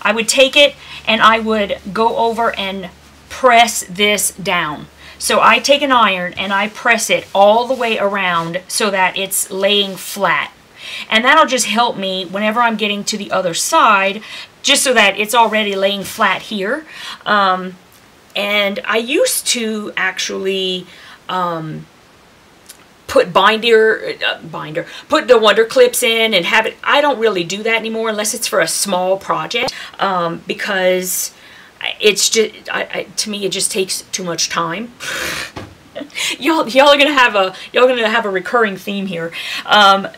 I would take it and I would go over and press this down. So I take an iron and I press it all the way around so that it's laying flat. And that'll just help me whenever I'm getting to the other side, just so that it's already laying flat here. And I used to actually put put the Wonder Clips in and have it. I don't really do that anymore unless it's for a small project, because it's just, to me, it just takes too much time. Y'all are gonna have a recurring theme here.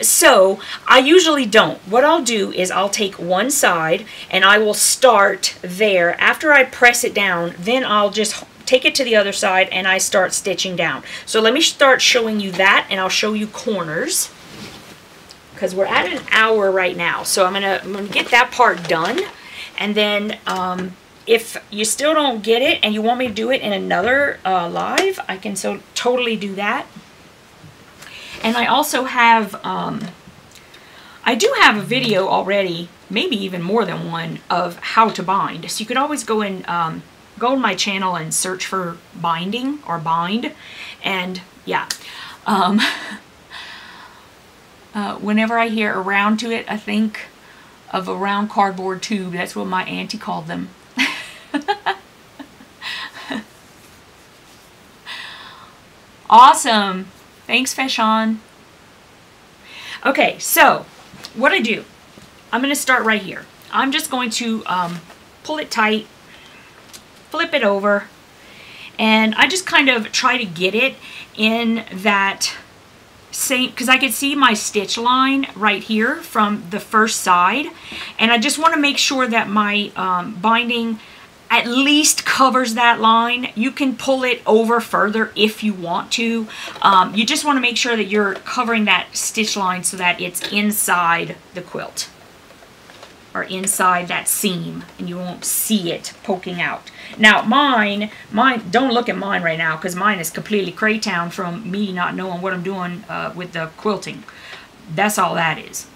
So I usually don't. What I'll do is I'll take one side and I will start there. After I press it down, then I'll just take it to the other side and I start stitching down. So let me start showing you that, and I'll show you corners because we're at an hour right now. So I'm gonna get that part done, and then. If you still don't get it and you want me to do it in another live, I can so totally do that. And I also have, I do have a video already, maybe even more than one, of how to bind. So you can always go and go on my channel and search for binding or bind. And yeah, whenever I hear around to it, I think of a round cardboard tube. That's what my auntie called them. Awesome. Thanks, Feshon. Okay, so what I do, I'm going to start right here. I'm just going to pull it tight, flip it over, and I just kind of try to get it in that same, because I could see my stitch line right here from the first side, and I just want to make sure that my binding at least covers that line. You can pull it over further if you want to. You just want to make sure that you're covering that stitch line so that it's inside the quilt or inside that seam, and you won't see it poking out. Now mine, don't look at mine right now because mine is completely craytown from me not knowing what I'm doing with the quilting. That's all that is.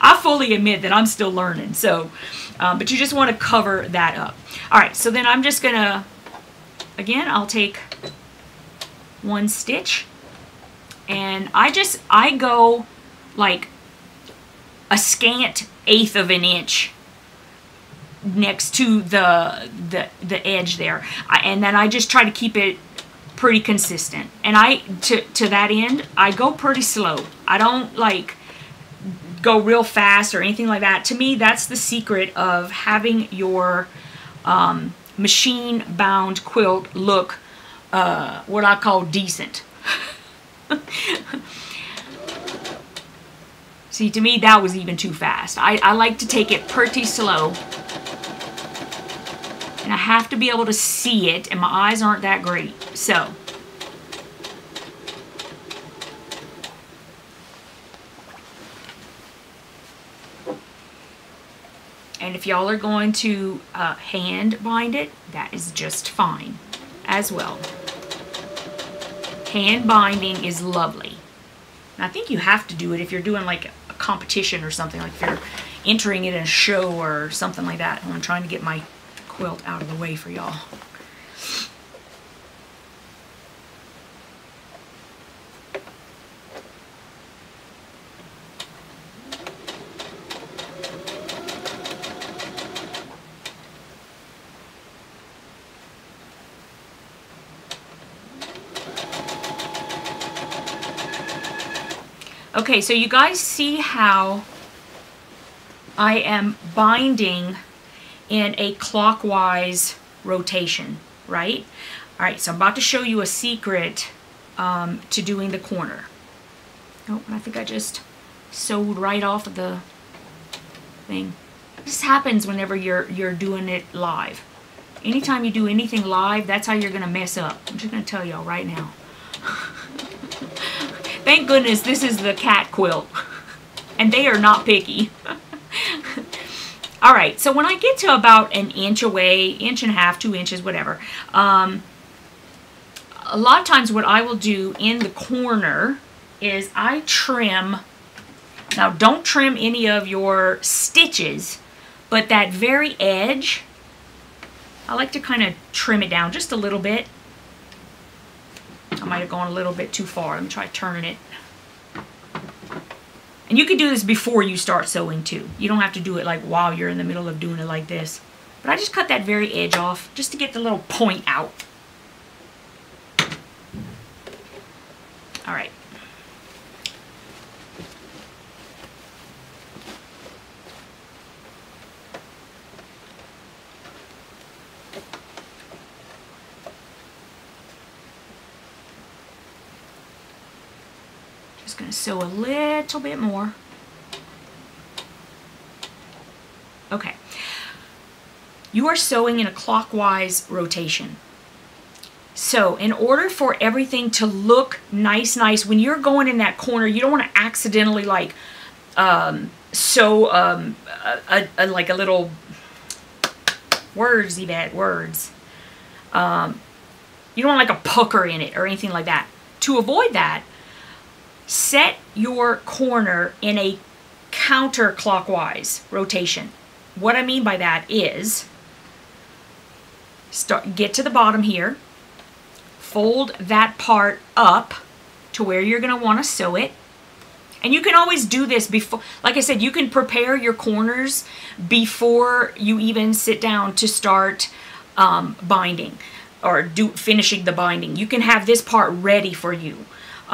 I fully admit that I'm still learning, so, but you just want to cover that up. All right, so then I'm just gonna, again, I'll take one stitch, and I go like a scant 1/8 of an inch next to the edge there, and then I just try to keep it pretty consistent. And to that end, I go pretty slow. I don't like go real fast or anything like that. To me, that's the secret of having your machine bound quilt look what I call decent. See, to me, that was even too fast. I like to take it pretty slow. And I have to be able to see it, and my eyes aren't that great. So. And if y'all are going to hand bind it, that is just fine as well. Hand binding is lovely. And I think you have to do it if you're doing like a competition or something, like if you're entering it in a show or something like that. And I'm trying to get my quilt out of the way for y'all. Okay, so you guys see how I am binding in a clockwise rotation, right? All right, so I'm about to show you a secret to doing the corner. Oh, I think I just sewed right off of the thing. This happens whenever you're doing it live. Anytime you do anything live, that's how you're gonna mess up. I'm just gonna tell y'all right now. Thank goodness this is the cat quilt, and they are not picky. All right, so when I get to about an inch away, 1.5 inches, 2 inches, whatever, a lot of times what I will do in the corner is I trim. Now, don't trim any of your stitches, but that very edge, I like to kind of trim it down just a little bit might have gone a little bit too far. Let me try turning it. And you can do this before you start sewing too. You don't have to do it like while you're in the middle of doing it like this. But I just cut that very edge off just to get the little point out. All right. Just going to sew a little bit more. Okay. You are sewing in a clockwise rotation. So in order for everything to look nice, when you're going in that corner, you don't want to accidentally like sew like a little wordsy bad words. You don't want like a pucker in it or anything like that. To avoid that, set your corner in a counterclockwise rotation. What I mean by that is get to the bottom here. Fold that part up to where you're going to want to sew it. And you can always do this before, like I said, you can prepare your corners before you even sit down to start binding or finishing the binding. You can have this part ready for you.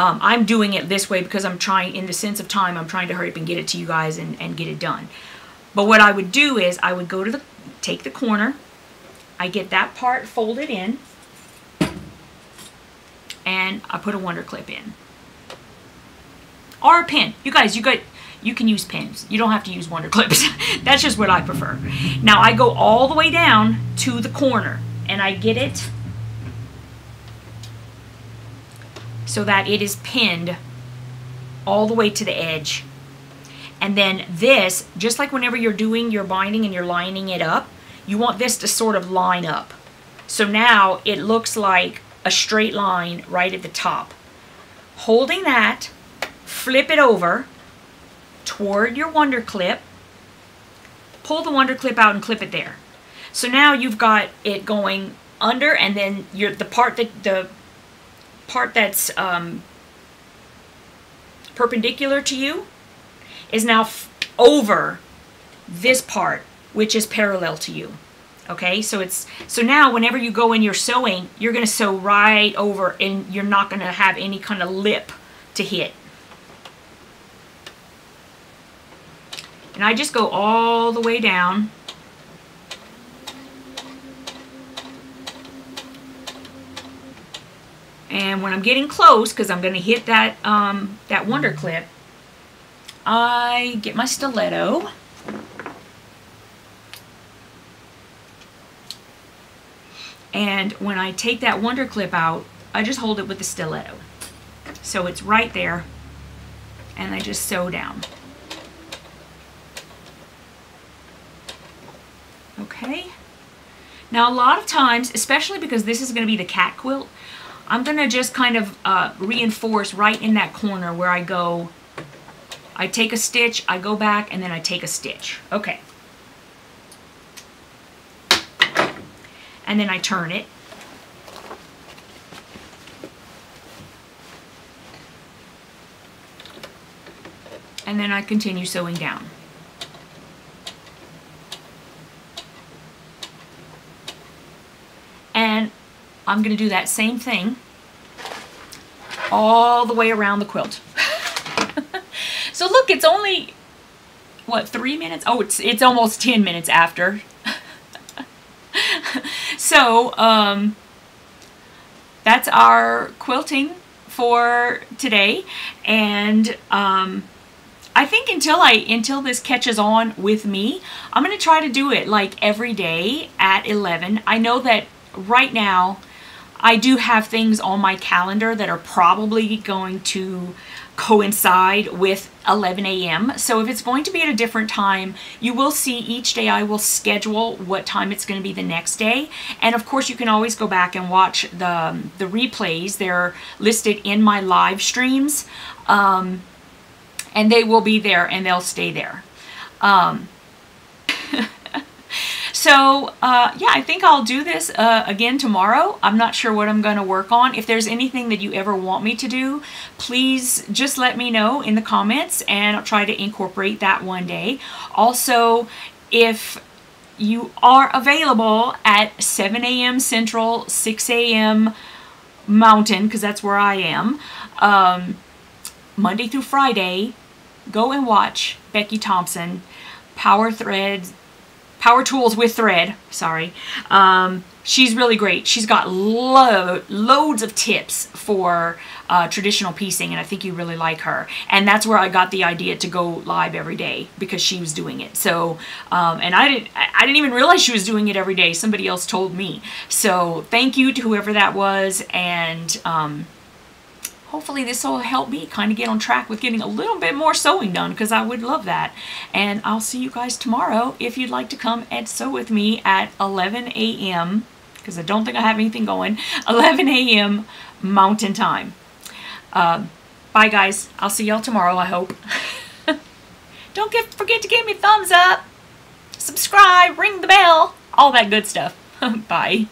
I'm doing it this way because I'm trying, in the sense of time, I'm trying to hurry up and get it to you guys and get it done. But what I would do is I would go to take the corner, I get that part folded in, and I put a wonder clip in, or a pin. You guys, you can use pins. You don't have to use wonder clips. That's just what I prefer. Now I go all the way down to the corner and I get it so that it is pinned all the way to the edge. And then this, just like whenever you're doing your binding and you're lining it up, you want this to sort of line up. So now it looks like a straight line right at the top. Holding that, flip it over toward your wonder clip, pull the wonder clip out and clip it there. So now you've got it going under, and then the part that's perpendicular to you is now over this part which is parallel to you. Okay, so now whenever you go in your sewing, you're going to sew right over and you're not going to have any kind of lip to hit. And I just go all the way down. And when I'm getting close, because I'm going to hit that, that wonder clip, I get my stiletto. And when I take that wonder clip out, I just hold it with the stiletto. So it's right there, and I just sew down. Okay. Now a lot of times, especially because this is going to be the cat quilt, I'm going to just kind of reinforce right in that corner where I go, I take a stitch, I go back, and then I take a stitch. Okay. And then I turn it. And then I continue sewing down. And I'm going to do that same thing all the way around the quilt. So look, it's only, what, 3 minutes? Oh, it's almost 10 minutes after. So that's our quilting for today, and I think until this catches on with me, I'm going to try to do it like every day at 11. I know that right now I do have things on my calendar that are probably going to coincide with 11 a.m. So if it's going to be at a different time, you will see each day I will schedule what time it's going to be the next day. And of course, you can always go back and watch the replays. They're listed in my live streams, and they will be there and they'll stay there. So yeah, I think I'll do this again tomorrow. I'm not sure what I'm going to work on. If there's anything that you ever want me to do, please just let me know in the comments and I'll try to incorporate that one day. Also, if you are available at 7 a.m. Central, 6 a.m. Mountain, because that's where I am, Monday through Friday, go and watch Becky Thompson, Power Tools with Thread, sorry. She's really great. She's got loads of tips for traditional piecing, and I think you really like her. And that's where I got the idea to go live every day, because she was doing it. So, and I didn't even realize she was doing it every day. Somebody else told me. So thank you to whoever that was, and hopefully this will help me kind of get on track with getting a little bit more sewing done, because I would love that. And I'll see you guys tomorrow if you'd like to come and sew with me at 11 a.m. because I don't think I have anything going. 11 a.m. Mountain Time. Bye, guys. I'll see y'all tomorrow, I hope. Don't forget to give me a thumbs up, subscribe, ring the bell, all that good stuff. Bye.